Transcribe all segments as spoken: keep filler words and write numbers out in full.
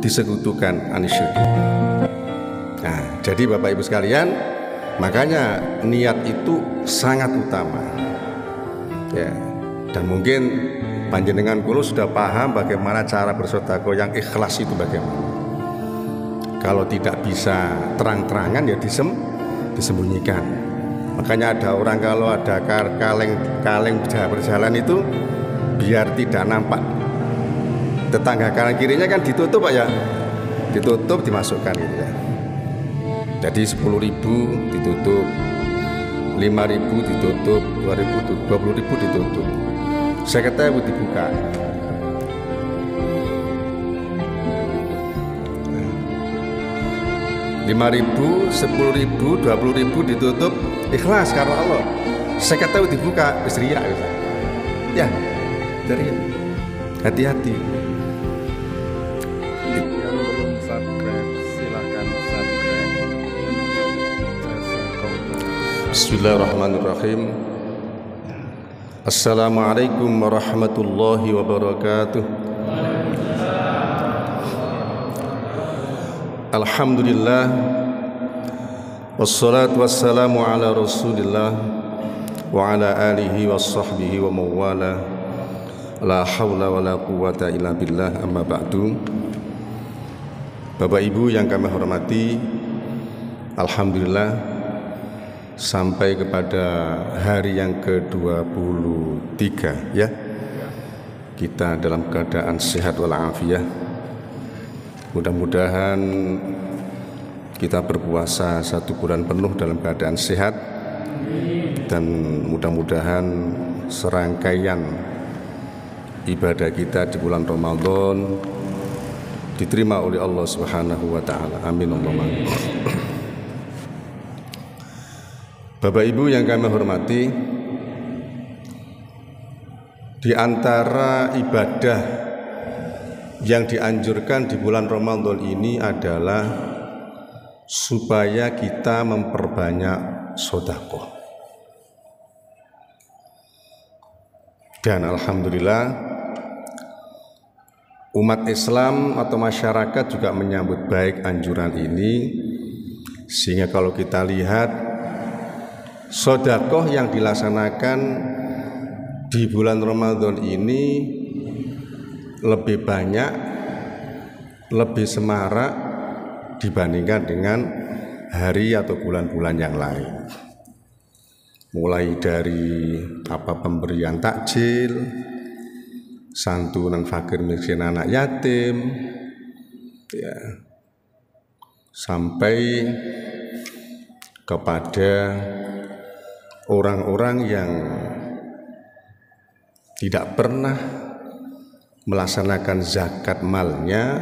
disekutukan anisyirki. Nah, jadi Bapak Ibu sekalian, makanya niat itu sangat utama. Ya, dan mungkin panjenengan kulo sudah paham bagaimana cara bersedekah yang ikhlas itu bagaimana. Kalau tidak bisa terang-terangan ya disem, disembunyikan. Makanya ada orang kalau ada kaleng-kaleng berjalan itu biar tidak nampak tetangga kanan kirinya kan ditutup Pak ya, ditutup dimasukkan gitu ya. Jadi sepuluh ribu ditutup, lima ribu ditutup, dua ribu, dua puluh ribu ditutup, saya kata ibu dibuka. Lima ribu, sepuluh ribu, dua puluh ribu ditutup ikhlas karena Allah, saya kata ibu dibuka istriya gitu ya. Dari hati-hati. Yang belum subscribe silahkan subscribe. Bismillahirrahmanirrahim. Assalamualaikum warahmatullahi wabarakatuh. Alhamdulillah. Wassalatu wassalamu ala rasulillah wa ala alihi wa sahbihi wa mawala. La haula wa la quwata illa billah, amma ba'du. Bapak Ibu yang kami hormati, alhamdulillah sampai kepada hari yang ke dua puluh tiga ya. Kita dalam keadaan sehat walafiat. Mudah-mudahan kita berpuasa satu bulan penuh dalam keadaan sehat. Dan mudah-mudahan serangkaian ibadah kita di bulan Ramadan diterima oleh Allah Subhanahu wa ta'ala. Amin Allahumma. Bapak Ibu yang kami hormati, di antara ibadah yang dianjurkan di bulan Ramadan ini adalah supaya kita memperbanyak sedekah. Dan alhamdulillah umat Islam atau masyarakat juga menyambut baik anjuran ini, sehingga kalau kita lihat sedekah yang dilaksanakan di bulan Ramadan ini lebih banyak, lebih semarak dibandingkan dengan hari atau bulan-bulan yang lain. Mulai dari apa pemberian takjil, santunan fakir miskin anak yatim ya, sampai kepada orang-orang yang tidak pernah melaksanakan zakat malnya.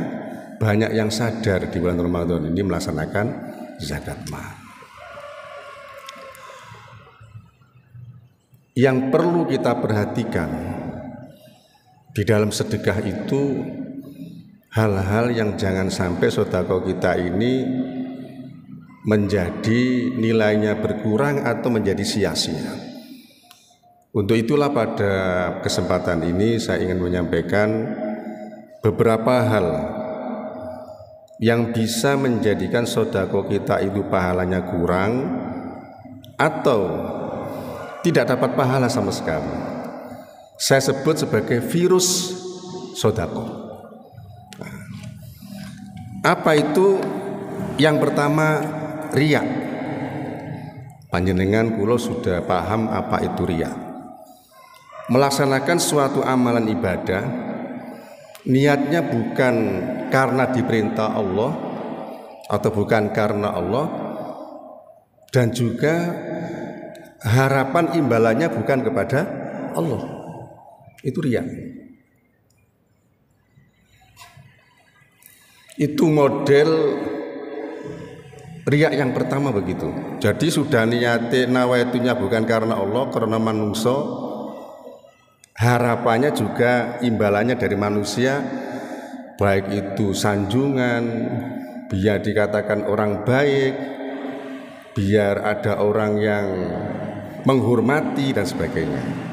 Banyak yang sadar di bulan Ramadan ini melaksanakan zakat mal. Yang perlu kita perhatikan di dalam sedekah itu hal-hal yang jangan sampai sedekah kita ini menjadi nilainya berkurang atau menjadi sia-sia. Untuk itulah pada kesempatan ini saya ingin menyampaikan beberapa hal yang bisa menjadikan sedekah kita itu pahalanya kurang atau tidak dapat pahala sama sekali. Saya sebut sebagai virus sedekah. Apa itu? Yang pertama, riya. Panjenengan kula sudah paham apa itu riya. Melaksanakan suatu amalan ibadah, niatnya bukan karena diperintah Allah atau bukan karena Allah, dan juga harapan imbalannya bukan kepada Allah. Itu riya. Itu model riya yang pertama begitu. Jadi sudah niate nawaitunya bukan karena Allah, karena manusia, harapannya juga imbalannya dari manusia, baik itu sanjungan, biar dikatakan orang baik, biar ada orang yang menghormati dan sebagainya.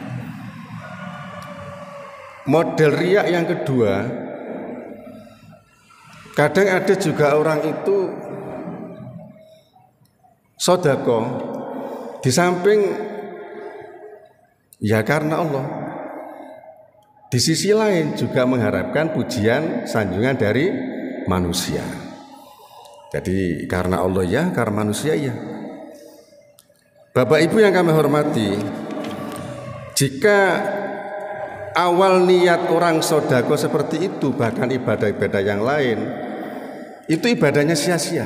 Model riya yang kedua Kadang ada juga orang itu sodako di samping ya karena Allah, di sisi lain juga mengharapkan pujian sanjungan dari manusia. Jadi karena Allah ya, karena manusia ya. Bapak Ibu yang kami hormati, jika awal niat orang sodako seperti itu, bahkan ibadah-ibadah yang lain, itu ibadahnya sia-sia.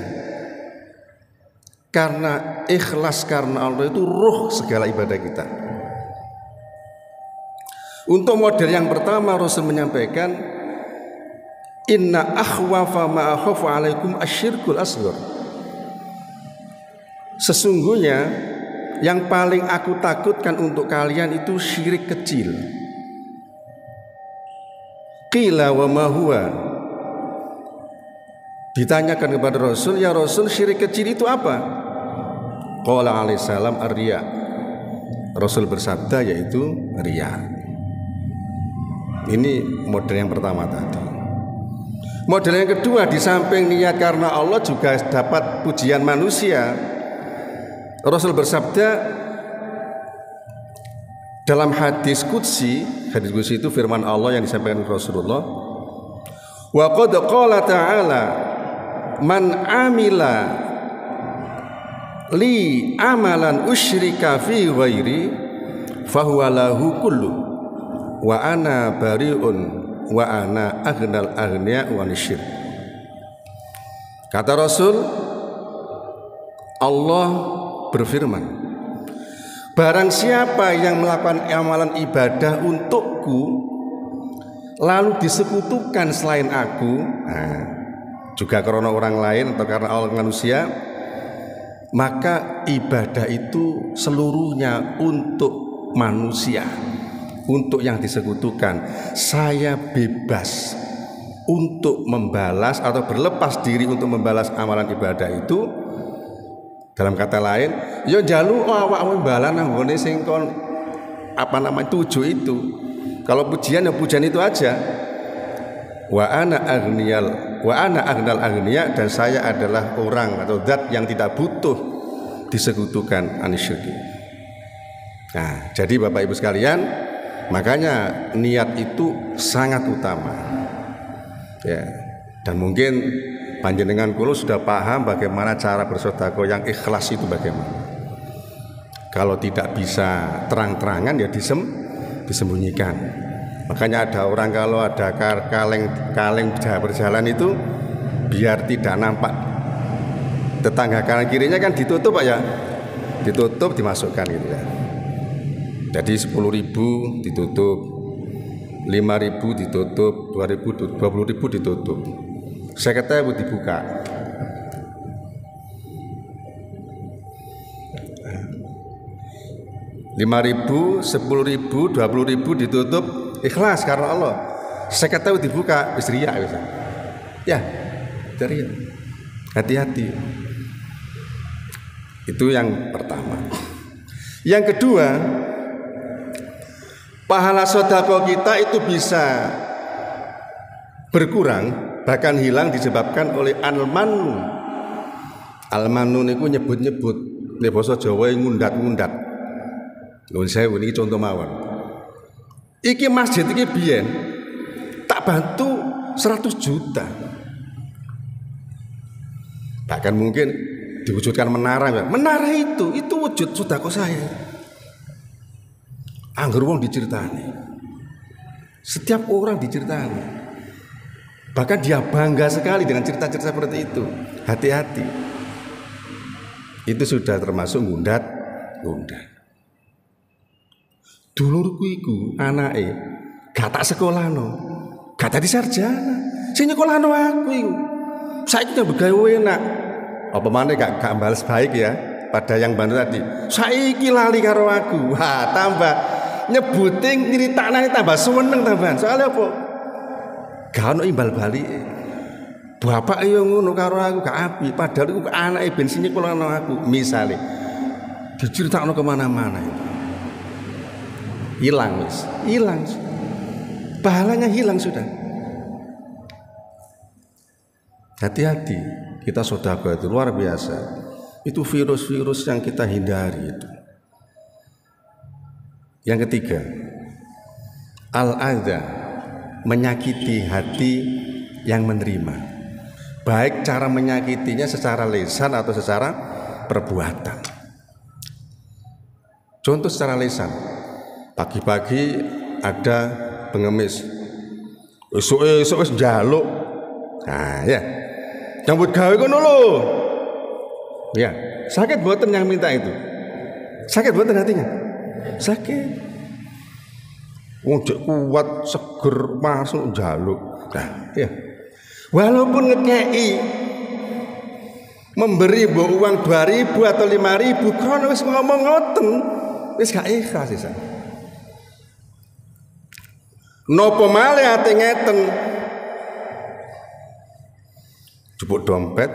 Karena ikhlas karena Allah itu ruh segala ibadah kita. Untuk model yang pertama, Rasul menyampaikan, Inna akhwafa ma akhafu alaikum asyirkul asghar. Sesungguhnya yang paling aku takutkan untuk kalian itu syirik kecil. Qila wa ma huwa. Ditanyakan kepada Rasul, ya Rasul, syirik kecil itu apa? Qala alaihi salam ar-riya. Rasul bersabda yaitu riya. Ini model yang pertama tadi. Model yang kedua, di samping niat karena Allah juga dapat pujian manusia. Rasul bersabda dalam hadis qudsi, hadis qudsi itu firman Allah yang disampaikan Rasulullah, wa qad qala ta'ala man amila li amalan usyrika fi ghairi fahuwa lahu kullu wa ana bari'un wa ana aghnal aghnia wa nisyir. Kata Rasul, Allah berfirman, barang siapa yang melakukan amalan ibadah untukku lalu disekutukan selain aku, nah, juga karena orang lain atau karena Allah manusia, maka ibadah itu seluruhnya untuk manusia, untuk yang disekutukan. Saya bebas untuk membalas atau berlepas diri untuk membalas amalan ibadah itu. Dalam kata lain, yo jalu awakmu balan anggone sing kon apa nama tujuh itu. Kalau pujian ya pujian itu aja. Wa ana aghniyal, wa ana aghnal aghniya, dan saya adalah orang atau zat yang tidak butuh disekutukan anisyirki. Nah, jadi Bapak Ibu sekalian, makanya niat itu sangat utama. Ya. Dan mungkin panjenengan kulo sudah paham bagaimana cara bersodako yang ikhlas itu bagaimana. Kalau tidak bisa terang-terangan ya disem, disembunyikan. Makanya ada orang kalau ada kaleng-kaleng berjalan itu biar tidak nampak tetangga kanan kirinya kan ditutup Pak ya, ditutup dimasukkan gitu ya. Jadi sepuluh ribu ditutup, lima ribu ditutup, dua ribu, dua puluh ribu ditutup. Saya kata buat dibuka. lima ribu, sepuluh ribu, dua puluh ribu ditutup, ikhlas karena Allah. Saya kata buat dibuka, istri ya bisa. Ya, dari hati-hati. Itu yang pertama. Yang kedua, pahala sedekah kita itu bisa berkurang, bahkan hilang disebabkan oleh al-mannu. Al-mannu niku nyebut-nyebut, nek basa Jawa ngundat-ngundat. Nuwun sewu niki contoh mawon. Iki masjid iki biyen tak bantu seratus juta. Bahkan mungkin diwujudkan menara. Menara itu itu wujud sedekah saya. Angger wong diceritani. Setiap orang diceritani. Bahkan dia bangga sekali dengan cerita-cerita seperti itu. Hati-hati. Itu sudah termasuk ngundat, ngundat. Dulurku iku anake gak tak sekolahno, gak tadi sarjana. Sing nyekolahno aku iku. Saiki nang begawe enak. Apa maneh gak gak balas baik ya pada yang bantu tadi. Saiki lali karo aku. Wah, tambah nyebuting nyritakne tambah seneng tambahan. Soalnya apa? Gak ono imbal balik. Bapak yo ngono karo aku gak api, padahal iku anake bensinnya kula nang aku. Misale diceritakno kemana-mana itu. Hilang wis, hilang. Pahalanya hilang sudah. Hati-hati, kita sedekah itu luar biasa. Itu virus-virus yang kita hindari itu. Yang ketiga, al-adha, menyakiti hati yang menerima. Baik cara menyakitinya secara lisan atau secara perbuatan. Contoh secara lisan. Pagi-pagi ada pengemis. Esuk-esuk wis njaluk. Nah, ya. Nyambut gawe kono lho. Ya, sakit boten yang minta itu. Sakit boten hatinya. Sakit. Wong kuat seger masuk njaluk. Nah, ya. Walaupun ngekei memberi mbok uang dua ribu atau lima ribu, kono wis ngomong ngoten, wis gak ikhlas isan. Nopo malih ati ngeten. Jupuk dompet.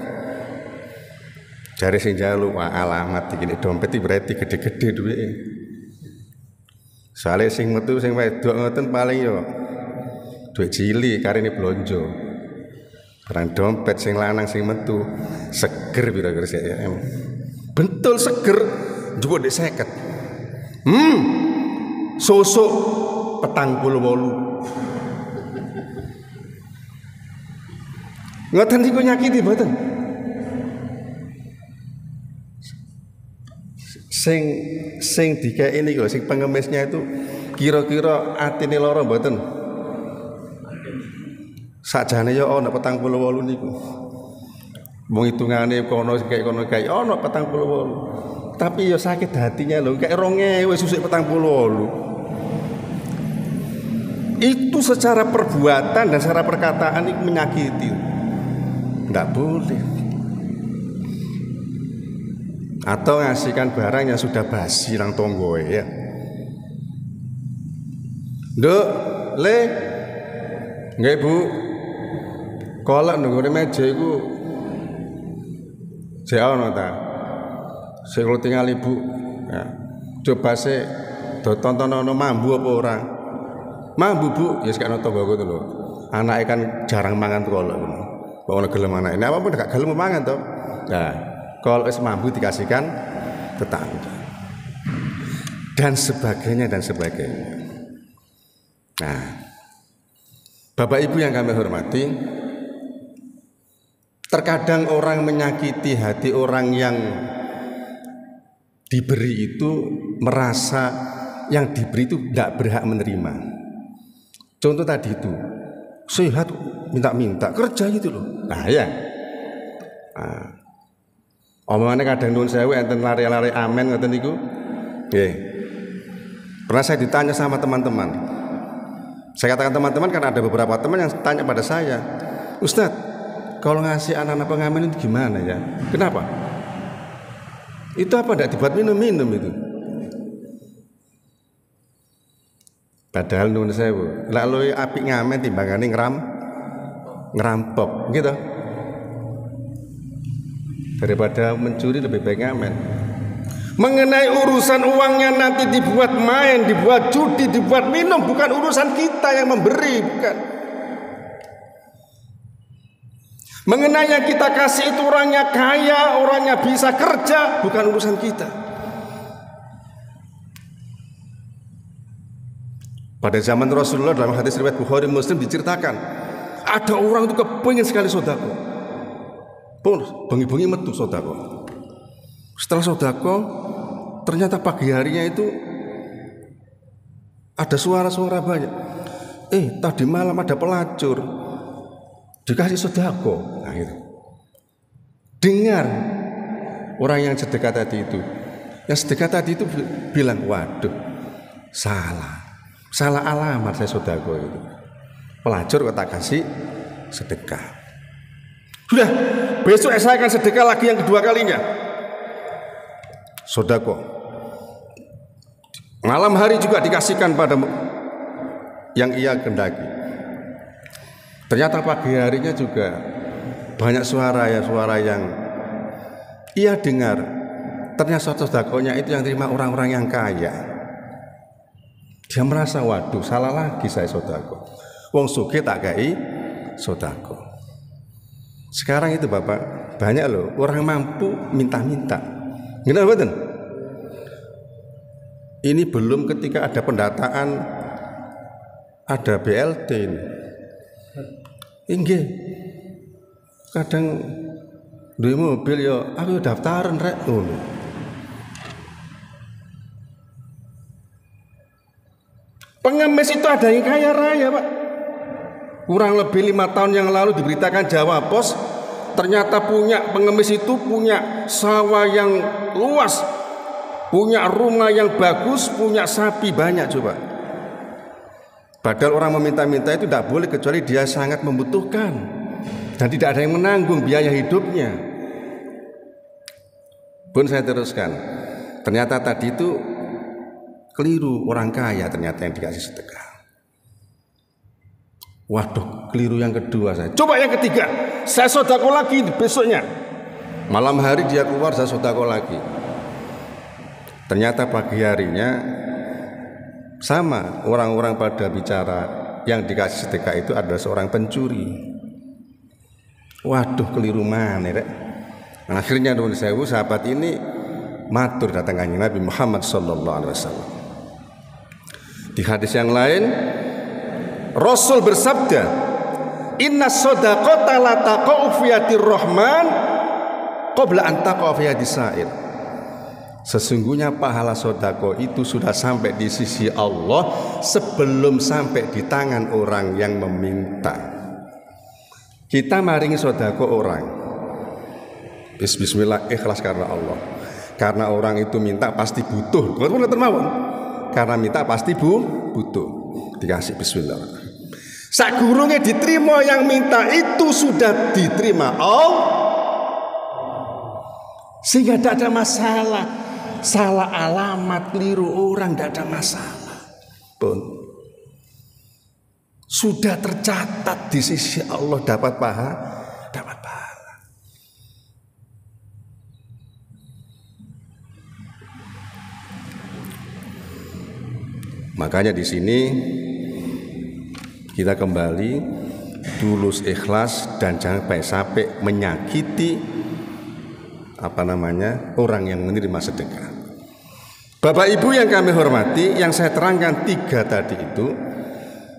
Jare sing njaluk alamat iki dompet iki berarti gede-gede duwike. Soale sing metu sing wedok ngoten paling yo duit cilik karene blonjo. Barang dompet sing lanang sing metu seger pira-pira ya. Betul seger jupuk ndek seket. Hmm. Sosok petang puluh wolu. Ngoten niku nyakiti mboten? Sing sing dikeki niku sing pengemisnya itu kira-kira atine lara mboten? Sakjane yo ana petang puluh wolu niku. Wong hitungane kono kaya kono kaya ana petang puluh wolu. Tapi yo sakit hatinya lho, kaya ronge wis susik petang puluh wolu. Itu secara perbuatan dan secara perkataan itu menyakiti. Enggak boleh. Atau ngasihkan barang yang sudah basi nang tonggoe ya. Nduk, le. Nggih, Bu. Kolak nggone meja iku jek ana ta. Sing kula tinggal Ibu. Ya. Coba sik do tontonono mambu apa ora. Mambu, Bu. Ya sakno tanggaku to lho. Anake kan jarang mangan kolak. Kok ono gelem anake. Apa pun gak gelem mangan to. Nah, kolak wis mambu dikasihkan tetangga. Dan sebagainya dan sebagainya. Nah, Bapak Ibu yang kami hormati, terkadang orang menyakiti hati orang yang diberi itu merasa yang diberi itu tidak berhak menerima. Contoh tadi itu, sehat minta-minta kerja gitu loh. Nah ya, nah, omongannya kadang nuwun sewu enten lari-lari amen ngoten niku. Nggih. Pernah saya ditanya sama teman-teman. Saya katakan teman-teman karena ada beberapa teman yang tanya pada saya, Ustadz, kalau ngasih anak-anak pengamen itu gimana ya? Kenapa? Itu apa tidak dibuat minum-minum itu? Padahal menurut saya, lalu api ngamen timbangannya ngeram, ngerampok gitu. Daripada mencuri lebih baik ngamen. Mengenai urusan uangnya nanti dibuat main, dibuat judi, dibuat minum, bukan urusan kita yang memberi, bukan. Mengenai yang kita kasih itu orangnya kaya, orangnya bisa kerja, bukan urusan kita. Pada zaman Rasulullah dalam hadis riwayat Bukhari Muslim diceritakan, ada orang itu kepingin sekali sodako, pun bengi-bengi metu sodako. Setelah sodako, ternyata pagi harinya itu ada suara-suara banyak. Eh, tadi malam ada pelacur dikasih sodako. Nah, gitu. Dengar orang yang sedekah tadi itu, yang sedekah tadi itu bilang, waduh, salah, salah alamat saya sodako itu. Pelacur kok tak kasih sedekah. Sudah, besok saya akan sedekah lagi yang kedua kalinya. Sodako malam hari juga dikasihkan pada yang ia kendaki. Ternyata pagi harinya juga banyak suara ya suara yang ia dengar. Ternyata sodakonya itu yang terima orang-orang yang kaya. Dia merasa waduh salah lagi saya sodako. Wong sugih tak gawe sodako. Sekarang itu Bapak, banyak loh orang mampu minta-minta. Ngerti betul? Ini belum ketika ada pendataan, ada B L T ini. Inggih. Kadang duwe mobil ya, aku daftaran rek ngono. Pengemis itu ada yang kaya raya, Pak. Kurang lebih lima tahun yang lalu diberitakan Jawa Pos, ternyata punya pengemis itu punya sawah yang luas, punya rumah yang bagus, punya sapi banyak coba. Padahal orang meminta-minta itu tidak boleh kecuali dia sangat membutuhkan dan tidak ada yang menanggung biaya hidupnya. Pun saya teruskan. Ternyata tadi itu keliru orang kaya ternyata yang dikasih sedekah. Waduh, keliru yang kedua saya. Coba yang ketiga, saya sodako lagi besoknya. Malam hari dia keluar, saya sodako lagi. Ternyata pagi harinya sama, orang-orang pada bicara yang dikasih sedekah itu adalah seorang pencuri. Waduh, keliru mana rek. Akhirnya nuwun sewu sahabat ini matur datang kanjeng Nabi Muhammad sallallahu alaihi wasallam. Di hadis yang lain Rasul bersabda, "Inna shadaqata la taqa'u fi yadir rahman qabla an taqa'a fi yadis sa'il." Sesungguhnya pahala sedekah itu sudah sampai di sisi Allah sebelum sampai di tangan orang yang meminta. Kita maringi sedekah orang. Bismillah, ikhlas karena Allah. Karena orang itu minta pasti butuh, karena minta pasti bu butuh, dikasih bismillah. Sagurunge diterima yang minta itu sudah diterima Allah, sehingga tidak ada masalah. Salah alamat, keliru orang, tidak ada masalah. Pun sudah tercatat di sisi Allah, dapat pahala, dapat pahala. Makanya di sini kita kembali tulus ikhlas dan jangan sampai menyakiti apa namanya orang yang menerima sedekah. Bapak Ibu yang kami hormati, yang saya terangkan tiga tadi itu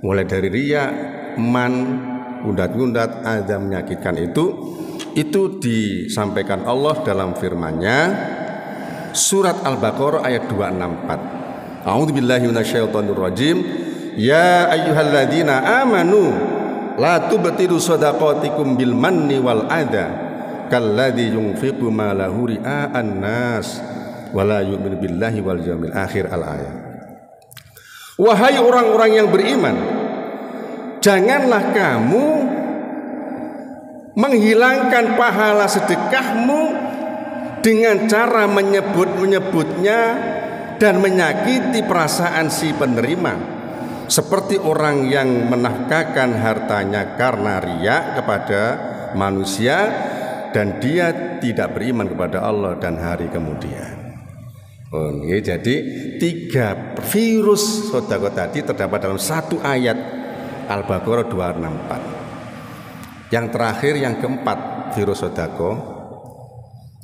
mulai dari riya, man, undat-undat, ada menyakitkan itu itu disampaikan Allah dalam firman-Nya surat Al-Baqarah ayat dua enam empat. A'udzubillahi minasyaitonir rajim. Ya ayyuhalladzina amanu la tubtilu shadaqatikum bil manni wal adza kalladzi yunfiqu ma lahu ri'a'an nas wa la yu'minu billahi wal yawmil akhir al ayat. Wahai orang-orang yang beriman, janganlah kamu menghilangkan pahala sedekahmu dengan cara menyebut-menyebutnya dan menyakiti perasaan si penerima, seperti orang yang menafkahkan hartanya karena riak kepada manusia dan dia tidak beriman kepada Allah dan hari kemudian. Oh, ya, jadi tiga virus sedekah tadi terdapat dalam satu ayat Al-Baqarah dua enam empat. Yang terakhir yang keempat virus sedekah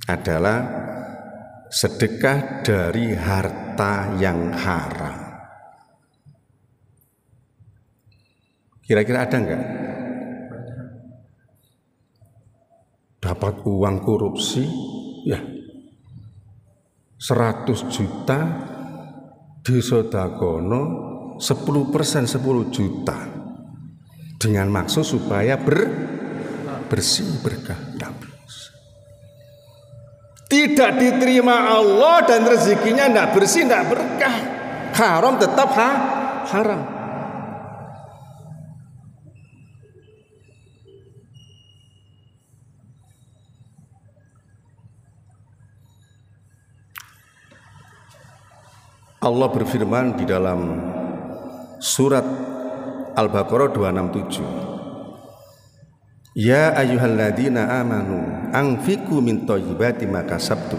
adalah sedekah dari harta yang haram. Kira-kira ada enggak? Dapat uang korupsi, ya, seratus juta disodakono, sepuluh persen sepuluh juta dengan maksud supaya ber, bersih berkah. Tidak diterima Allah dan rezekinya tidak bersih, tidak berkah. Haram tetap ha? haram. Allah berfirman di dalam surat Al-Baqarah dua enam tujuh. Ya ayyuhalladzina amanu anfiqu min thayyibati ma kasabtum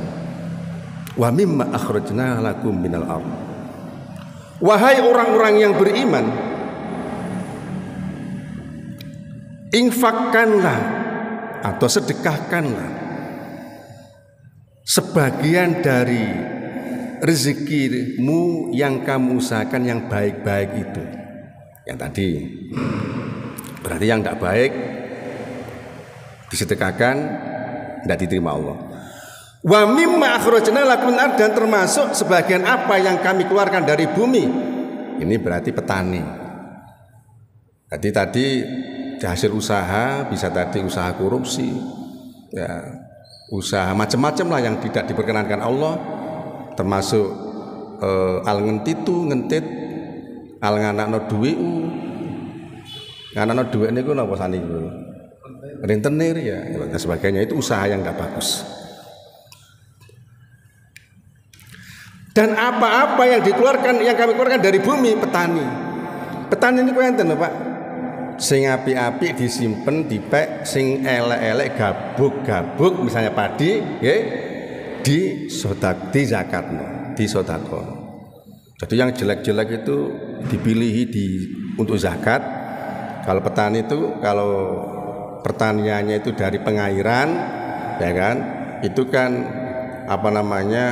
wa mimma akhrajna lakum minal ardh. Wahai orang-orang yang beriman, infakkanlah atau sedekahkanlah sebagian dari rezekimu yang kamu usahakan yang baik-baik itu. Yang tadi berarti yang tidak baik disedekahkan, tidak diterima Allah. Wa mimma akhrajna lakum min ardin, termasuk sebagian apa yang kami keluarkan dari bumi. Ini berarti petani. Jadi tadi hasil usaha, bisa tadi usaha korupsi, ya, usaha macam-macam lah yang tidak diperkenankan Allah, termasuk eh, al ngentitu ngentit, al nganakno duwiu, nganakno duwe niku napa saniku, rentenir ya, dan sebagainya, itu usaha yang tidak bagus. Dan apa-apa yang dikeluarkan, yang kami keluarkan dari bumi, petani, petani ini kuwi enten, Pak. Sing api-api disimpen, dipek, sing elek-elek gabuk-gabuk, misalnya padi, ya, di sodak, di zakatno, di sodakon. Jadi yang jelek-jelek itu dipilihi di untuk zakat. Kalau petani itu, kalau pertaniannya itu dari pengairan, ya kan, itu kan apa namanya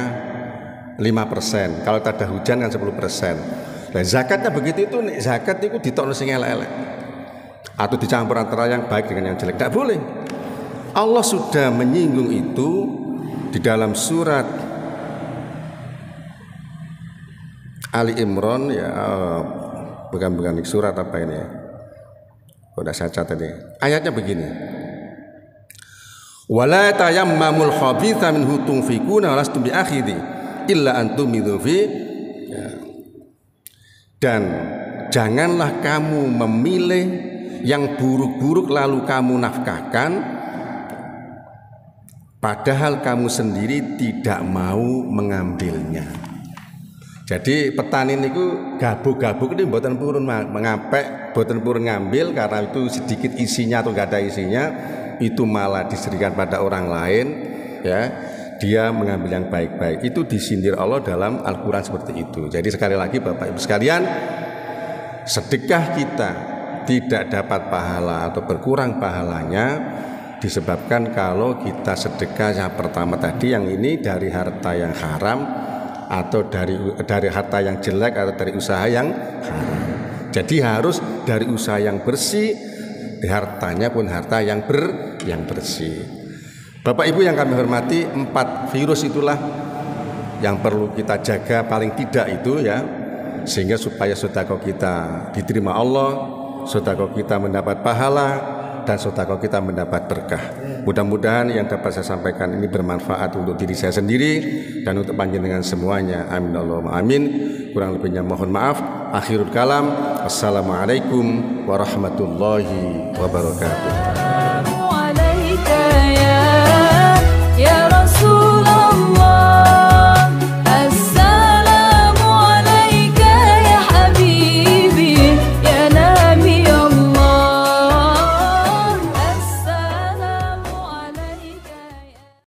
lima persen. Kalau tak ada hujan kan sepuluh persen. Dan zakatnya begitu itu, zakat itu ditokno sing elek-elek. Atau dicampur antara yang baik dengan yang jelek, tidak boleh. Allah sudah menyinggung itu di dalam surat Ali Imran, ya, bukan bukan surat apa ini ya. Sudah saya catat ini. Ayatnya begini. Wala tayammamul khabitha minhu tunfiquna walastum biakhidhi illa antum midhu fi. Dan janganlah kamu memilih yang buruk-buruk lalu kamu nafkahkan, padahal kamu sendiri tidak mau mengambilnya. Jadi petani niku gabuk-gabuk ini mboten purun mengapek, mboten purun ngambil, karena itu sedikit isinya atau nggak ada isinya, itu malah diserahkan pada orang lain, ya. Dia mengambil yang baik-baik. Itu disindir Allah dalam Al-Quran seperti itu. Jadi sekali lagi Bapak Ibu sekalian, sedekah kita tidak dapat pahala atau berkurang pahalanya disebabkan kalau kita sedekah yang pertama tadi, yang ini dari harta yang haram atau dari dari harta yang jelek atau dari usaha yang haram. Jadi harus dari usaha yang bersih, hartanya pun harta yang ber yang bersih. Bapak Ibu yang kami hormati, empat virus itulah yang perlu kita jaga paling tidak itu ya, sehingga supaya sedekah kita diterima Allah, sedekah kita mendapat pahala, dan sedekah kita mendapat berkah. Mudah-mudahan yang dapat saya sampaikan ini bermanfaat untuk diri saya sendiri dan untuk panjenengan semuanya. Amin Allahumma amin. Kurang lebihnya mohon maaf. Akhirul kalam. Assalamualaikum warahmatullahi wabarakatuh.